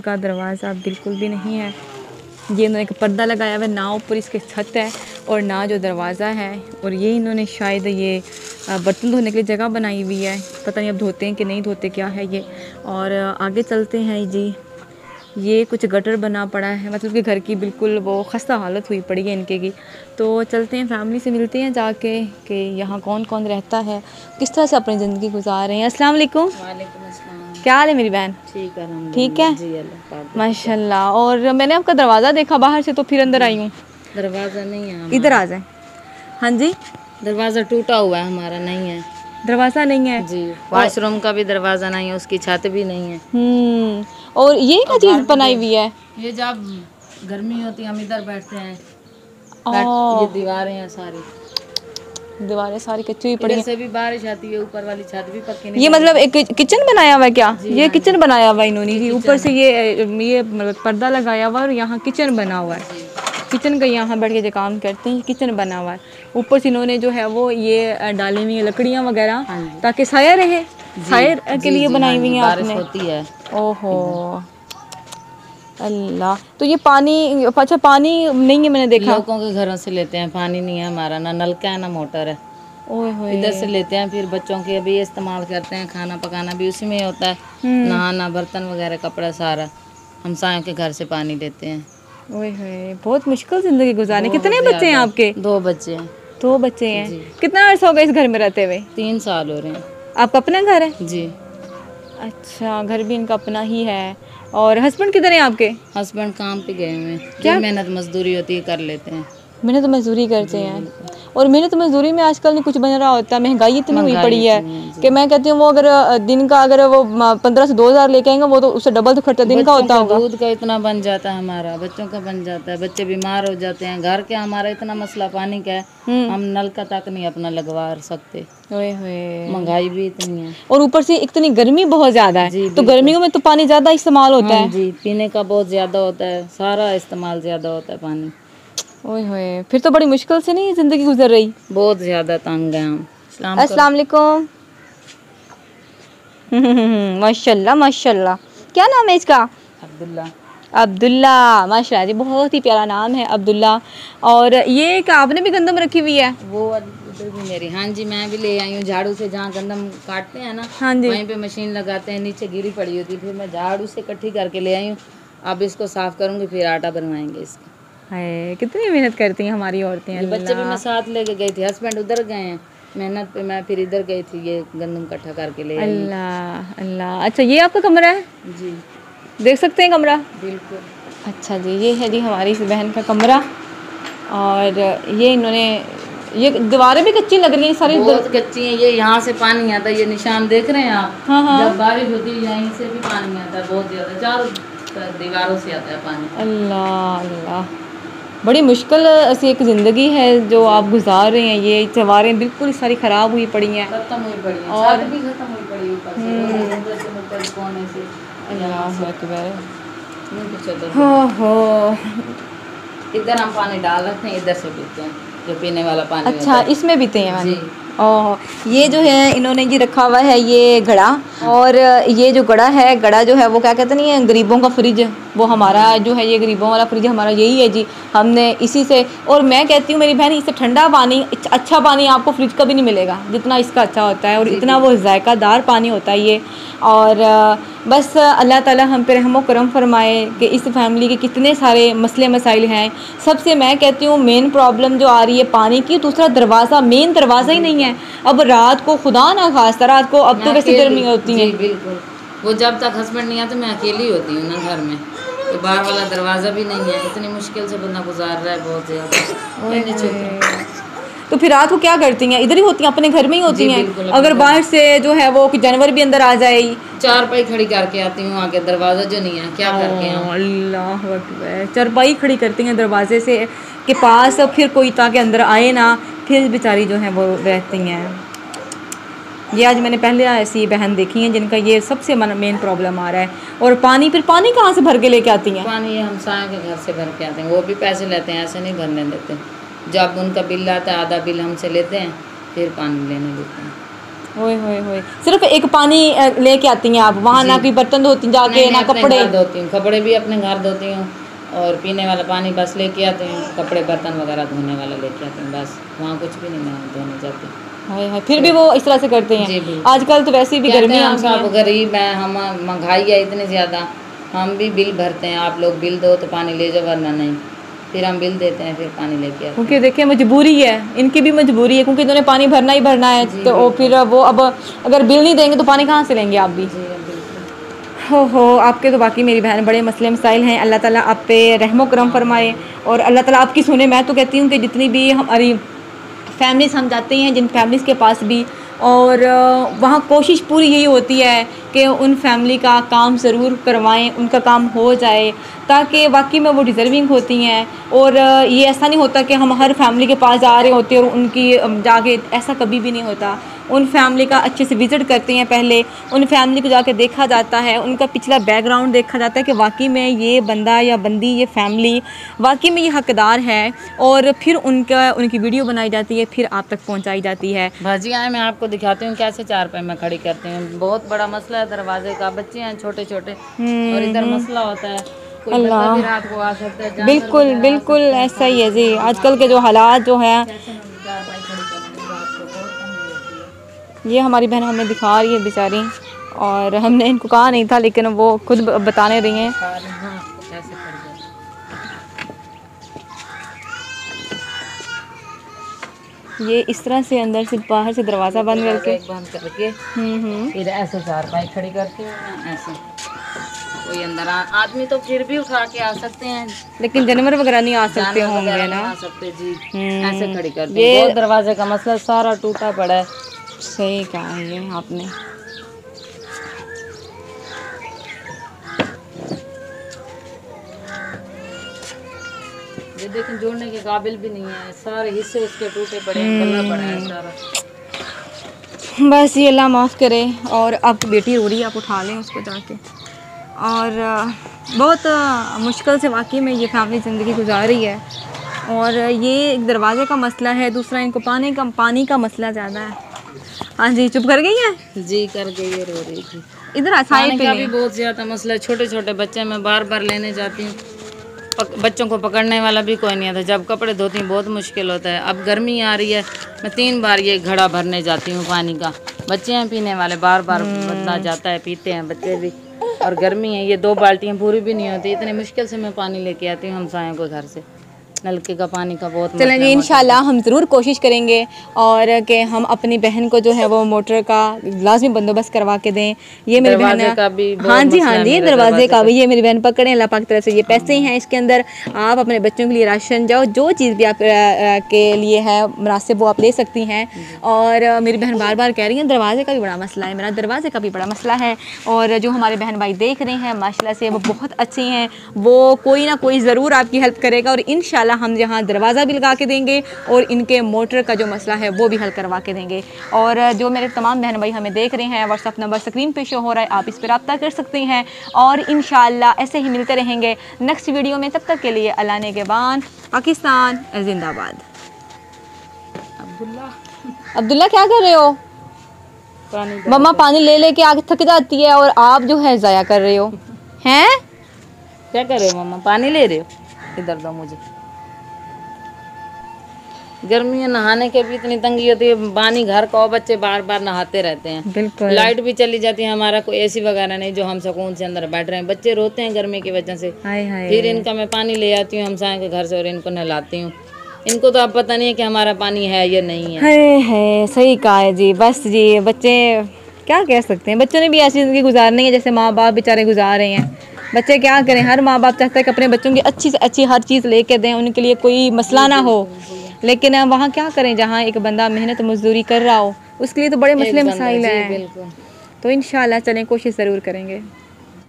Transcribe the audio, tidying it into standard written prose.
का दरवाज़ा बिल्कुल भी नहीं है। ये इन्होंने एक पर्दा लगाया हुआ है, ना ऊपर इसके छत है और ना जो दरवाज़ा है, और ये इन्होंने शायद ये बर्तन धोने के लिए जगह बनाई हुई है, पता नहीं अब धोते हैं कि नहीं धोते, क्या है ये। और आगे चलते हैं जी, ये कुछ गटर बना पड़ा है, मतलब कि घर की बिल्कुल वो खस्ता हालत हुई पड़ी है इनके की। तो चलते हैं, फैमिली से मिलते हैं जाके कि यहाँ कौन कौन रहता है, किस तरह से अपनी ज़िंदगी गुजार रहे हैं। अस्सलाम वालेकुम। वालेकुम अस्सलाम। क्या हाल है मेरी बहन? ठीक है, ठीक है माशाल्लाह। और मैंने आपका दरवाज़ा देखा बाहर से तो फिर अंदर आई हूँ। दरवाज़ा नहीं है, इधर आ जाए। हाँ जी, दरवाज़ा टूटा हुआ है हमारा, नहीं है, दरवाज़ा नहीं है जी। वॉशरूम का भी दरवाज़ा नहीं है, उसकी छत भी नहीं है। और ये क्या चीज़ बनाई हुई है? ये जब गर्मी होती है हम इधर बैठते हैं, ये दीवारें हैं सारी, दीवारें सारी कच्ची हुई पड़ी हैं। इससे भी बारिश आती है, ऊपर वाली छत भी पक्की नहीं। ये मतलब एक किचन बनाया हुआ है क्या? ये किचन बनाया हुआ इन्होंने जी, ऊपर से ये पर्दा लगाया हुआ और यहाँ किचन बना हुआ है। किचन का यहाँ बैठ के जो काम करते हैं, किचन बना हुआ है। ऊपर से इन्होंने जो है वो ये डाली हुई लकड़ियाँ वगैरह ताकि साया रहे, साया के लिए बनाई हुई है आपने। ओहो अल्लाह। तो ये पानी, अच्छा पानी नहीं है, मैंने देखा लोगों के घरों से लेते हैं, पानी नहीं है हमारा, ना नलका है ना मोटर है, इधर से लेते हैं। फिर बच्चों के भी इस्तेमाल करते हैं, खाना पकाना भी उसी में होता है, नहाना, बर्तन वगैरह, कपड़ा, सारा हमसायों के घर से पानी लेते हैं। बहुत मुश्किल जिंदगी गुजारने। कितने बच्चे हैं आपके? दो बच्चे हैं। दो बच्चे हैं। कितना अर्सा होगा इस घर में रहते हुए? 3 साल हो रहे हैं। आपका अपना घर है जी? अच्छा, घर भी इनका अपना ही है। और हस्बैंड किधर हैं आपके? हस्बैंड काम पे गए हुए हैं। क्या मेहनत मजदूरी होती है कर लेते हैं, मेहनत मजदूरी करते हैं। और मेहनत मजदूरी में आजकल नहीं कुछ बन रहा होता, महंगाई इतनी हुई पड़ी है कि मैं कहती हूँ वो अगर दिन का अगर वो 1500 से 2000 लेके आएंगे वो तो उससे डबल तो खर्चा दिन का होता होगा। दूध का इतना बन जाता है हमारा, बच्चों का बन जाता है, बच्चे बीमार हो जाते हैं, घर के हमारा इतना मसला पानी का है, हम नल का तक नहीं अपना लगवा सकते, महंगाई भी इतनी है। और ऊपर से इतनी गर्मी बहुत ज्यादा है, तो गर्मियों में तो पानी ज्यादा इस्तेमाल होता है जी, पीने का बहुत ज्यादा होता है, सारा इस्तेमाल ज्यादा होता है पानी। ओए होए, फिर तो बड़ी मुश्किल से नहीं जिंदगी गुजर रही, बहुत ज्यादा तंग है हम। अस्सलाम वालेकुम। माशाल्लाह माशाल्लाह। क्या नाम है इसका? अब्दुल्ला। अब्दुल्ला माशाल्लाह जी, बहुत ही प्यारा नाम है अब्दुल्ला। और ये क्या आपने भी गंदम रखी हुई है? वो उधर भी मेरी। हाँ जी, मैं भी ले आई हूँ झाड़ू से, जहाँ गंदम काटते हैं ना, हाँ जी, वहीं पे मशीन लगाते हैं, नीचे गिरी पड़ी होती, फिर मैं झाड़ू से इकट्ठी करके ले आई हूँ। अब इसको साफ करूँगी, फिर आटा बनवाएंगे इसका। है, कितनी मेहनत करती हैं हमारी औरतें। बच्चे भी मैं साथ लेके गई थी, हस्बैंड उधर गए हैं मेहनत पे, मैं फिर इधर गई थी ये गंदम इकट्ठा करके ले। अल्लाह अल्लाह। अच्छा, ये आपका कमरा है जी? देख सकते हैं कमरा? बिल्कुल। अच्छा जी, ये है जी हमारी इस बहन का कमरा। और ये इन्होंने ये दीवारें भी कच्ची लग रही है, सारी कच्ची है। ये यहाँ से पानी आता है, ये निशान देख रहे हैं आप? हाँ हाँ। जब बारिश होती है यहीं से भी पानी आता है, बहुत ज्यादा चारों दीवारों से आता है पानी। अल्लाह अल्लाह, बड़ी मुश्किल ऐसी एक ज़िंदगी है जो आप गुजार रहे हैं। ये दीवारें बिल्कुल सारी ख़राब हुई पड़ी हैं, खत्म हुई पड़ी हैं, और भी खत्म हुई पड़ी ऊपर। हो हो, इधर हम पानी डाल रखते हैं, इधर से पीते हैं जो पीने वाला पानी। अच्छा, इसमें पीते हैं जी। ओह, ये जो है इन्होंने ये रखा हुआ है ये घड़ा, और ये जो घड़ा है, घड़ा जो है वो क्या कहते नहीं है, गरीबों का फ्रिज, वो हमारा जो है ये गरीबों वाला फ्रिज हमारा यही है जी। हमने इसी से, और मैं कहती हूँ मेरी बहन, इससे ठंडा पानी, अच्छा पानी आपको फ्रिज का भी नहीं मिलेगा जितना इसका अच्छा होता है, और इतना वो जायकादार पानी होता है ये। और बस अल्लाह ताला हम पे रहम करम फरमाए कि इस फैमिली के कितने सारे मसले मसाइल हैं। सबसे मैं कहती हूँ मेन प्रॉब्लम जो आ रही है पानी की, दूसरा दरवाज़ा, मेन दरवाज़ा ही नहीं है। अब रात को खुदा ना खास्ता, रात को अब तो वैसे गर्मी होती है, बिल्कुल वो जब तक हस्बैंड नहीं आते मैं अकेली होती हूँ ना घर में, तो बाहर वाला दरवाज़ा भी नहीं है, इतनी मुश्किल से बंदा गुजार रहा है, बहुत ज़्यादा। तो फिर रात को क्या करती हैं? इधर ही होती हैं, अपने घर में ही होती हैं। अगर बाहर से जो है वो जानवर भी अंदर आ जाए, चारपाई खड़ी करके आती हूँ आगे, दरवाज़ा जो नहीं है क्या करके आऊं। अल्लाह अकबर, चारपाई खड़ी करती हैं दरवाजे से के पास, फिर कोई ताकि अंदर आए ना, फिर बेचारी जो है वो रहती हैं। ये आज मैंने पहले ऐसी बहन देखी हैं जिनका ये सबसे मेन प्रॉब्लम आ रहा है। और पानी, फिर पानी कहाँ से भर के लेके आती हैं? पानी हमसायों के घर से भर के आते हैं, वो भी पैसे लेते हैं, ऐसे नहीं भरने देते। जब उनका बिल आता है आधा बिल हमसे लेते हैं, फिर पानी लेने देते हैं। होए सिर्फ एक पानी लेके आती हैं आप वहाँ, ना कोई बर्तन धोती जाके, ना कपड़े धोती हूँ, कपड़े भी अपने घर धोती हूँ और पीने वाला पानी बस लेके आते हैं, कपड़े बर्तन वगैरह धोने वाला लेके आते हैं बस, वहाँ कुछ भी नहीं मैं धोने जाती। हाय फिर भी वो इस तरह से करते हैं। आजकल तो वैसे भी गर्मी, हम सब गरीब हैं, हम महंगाई है इतनी ज़्यादा, हम भी बिल भरते हैं, आप लोग बिल दो तो पानी ले जाओ वरना नहीं, फिर हम बिल देते हैं फिर पानी लेके आते हैं। क्योंकि देखिए मजबूरी है, इनकी भी मजबूरी है क्योंकि इन्होंने पानी भरना ही भरना है, तो फिर वो अब अगर बिल नहीं देंगे तो पानी कहाँ से लेंगे आप भी। हो आपके तो बाकी मेरी बहन बड़े मसले मसाइल हैं, अल्लाह ताला आप पे रहमो करम फरमाए और अल्लाह ताला आपकी सुने। मैं तो कहती हूँ कि जितनी भी हमारी फैमिलीज हम जाते हैं जिन फैमिलीज़ के पास भी, और वहाँ कोशिश पूरी यही होती है कि उन फैमिली का काम ज़रूर करवाएं, उनका काम हो जाए ताकि वाकई में वो डिज़र्विंग होती हैं। और ये ऐसा नहीं होता कि हम हर फैमिली के पास जा रहे होते और उनकी जाके, ऐसा कभी भी नहीं होता। उन फैमिली का अच्छे से विज़िट करते हैं, पहले उन फैमिली को जाके देखा जाता है, उनका पिछला बैकग्राउंड देखा जाता है कि वाकई में ये बंदा या बंदी, ये फैमिली वाकई में ये हकदार है, और फिर उनका उनकी वीडियो बनाई जाती है, फिर आप तक पहुंचाई जाती है। भाजी आए मैं आपको दिखाती हूँ कैसे चारपाई में खड़ी करते हैं, बहुत बड़ा मसला है दरवाजे का, बच्चे हैं छोटे छोटे और इधर मसला होता है, अल्लाह रात को आ सकता है। बिल्कुल बिल्कुल ऐसा ही है जी, आजकल के जो हालात जो हैं। ये हमारी बहन हमें दिखा रही है बेचारी, और हमने इनको कहा नहीं था लेकिन वो खुद बताने रही हैं। ये इस तरह से अंदर से बाहर से दरवाज़ा बंद करके फिर ऐसे चारपाई खड़ी करती है, ऐसे कोई अंदर आदमी तो फिर भी उठा के आ सकते हैं लेकिन जानवर वगैरह नहीं आ सकते होंगे ना, आ सकते जी ऐसे खड़ी करती है। ये दरवाजे का मसला सारा टूटा पड़ा है, सही कहा है आपने। ये देखिए जोड़ने के काबिल भी नहीं है, सारे हिस्से उसके टूटे पड़े हैं, पड़ा है सारा। बस ये अल्लाह माफ़ करे। और आपकी बेटी रो रही है, आप उठा लें उसको जाके। और बहुत मुश्किल से वाकई में ये फैमिली ज़िंदगी गुजार रही है, और ये एक दरवाजे का मसला है, दूसरा इनको पानी का मसला ज़्यादा है। हाँ जी चुप कर गई है जी, कर गई है, रो रही थी। इधर आसानी का भी बहुत ज़्यादा मसला है, छोटे छोटे बच्चे मैं बार बार लेने जाती हूँ, बच्चों को पकड़ने वाला भी कोई नहीं आता, जब कपड़े धोती हूँ बहुत मुश्किल होता है। अब गर्मी आ रही है, मैं 3 बार ये घड़ा भरने जाती हूँ पानी का, बच्चे हैं पीने वाले, बार बार बदला जाता है, पीते हैं बच्चे भी, और गर्मी है, ये 2 बाल्टियाँ पूरी भी नहीं होती, इतने मुश्किल से मैं पानी लेके आती हूँ हमसायों को घर से, नलके का पानी का बहुत। चलेंगे इंशाल्लाह, हम ज़रूर कोशिश करेंगे और कि हम अपनी बहन को जो है वो मोटर का लाजमी बंदोबस्त करवा के दें। ये मेरी बहन हाँ जी दरवाजे का भी, ये मेरी बहन पकड़े, अल्लाह पाक की तरफ से ये पैसे हैं, इसके अंदर आप अपने बच्चों के लिए राशन जाओ जो चीज़ भी आप के लिए है मुनासिब वो आप ले सकती हैं। और मेरी बहन बार बार कह रही है दरवाजे का भी बड़ा मसला है, मेरा दरवाजे का भी बड़ा मसला है। और जो हमारे बहन भाई देख रहे हैं माशाल्लाह से वो बहुत अच्छे हैं, वो कोई ना कोई ज़रूर आपकी हेल्प करेगा, और इंशाल्लाह हम यहाँ दरवाज़ा भी लगा के देंगे और इनके मोटर का जो मसला है वो भी हल करवा के देंगे। और जो मेरे तमाम बहन भाई हमें देख रहे हैं, व्हाट्सअप नंबर स्क्रीन पे शो हो रहा है, आप इस पर रब्ता कर सकते हैं। और इंशाल्लाह ऐसे ही मिलते रहेंगे नेक्स्ट वीडियो में, तब तक के लिए अल्लाह ने गबान। पाकिस्तान जिंदाबाद। अब्दुल्ला क्या कर रहे हो? मम्मा पानी ले लेके आगे थक जाती है और आप जो है ज़ाया कर रहे हो, हैं क्या कर रहे हो? मम्मा पानी ले रहे हो, इधर दो मुझे। गर्मी में नहाने के भी इतनी तंगी होती है, पानी घर का, बच्चे बार बार नहाते रहते हैं, बिल्कुल लाइट भी चली जाती है, हमारा कोई एसी वगैरह नहीं जो हम सुकून से अंदर बैठ रहे हैं, बच्चे रोते हैं गर्मी की वजह से। फिर इनका मैं पानी ले आती हूँ हमसायों के घर से और इनको नहलाती हूँ, इनको तो अब पता नहीं है कि हमारा पानी है या नहीं है। है सही कहा है जी, बस जी बच्चे क्या कह सकते हैं, बच्चों ने भी ऐसी जिंदगी गुजारनी है जैसे माँ बाप बेचारे गुजार रहे हैं। बच्चे क्या करें, हर माँ बाप चाहता है कि अपने बच्चों की अच्छी से अच्छी हर चीज़ लेके दें, उनके लिए कोई मसला ना हो, लेकिन वहाँ क्या करें जहाँ एक बंदा मेहनत मजदूरी कर रहा हो, उसके लिए तो बड़े मसले मसाइल हैं। तो इंशाल्लाह चलें कोशिश ज़रूर करेंगे।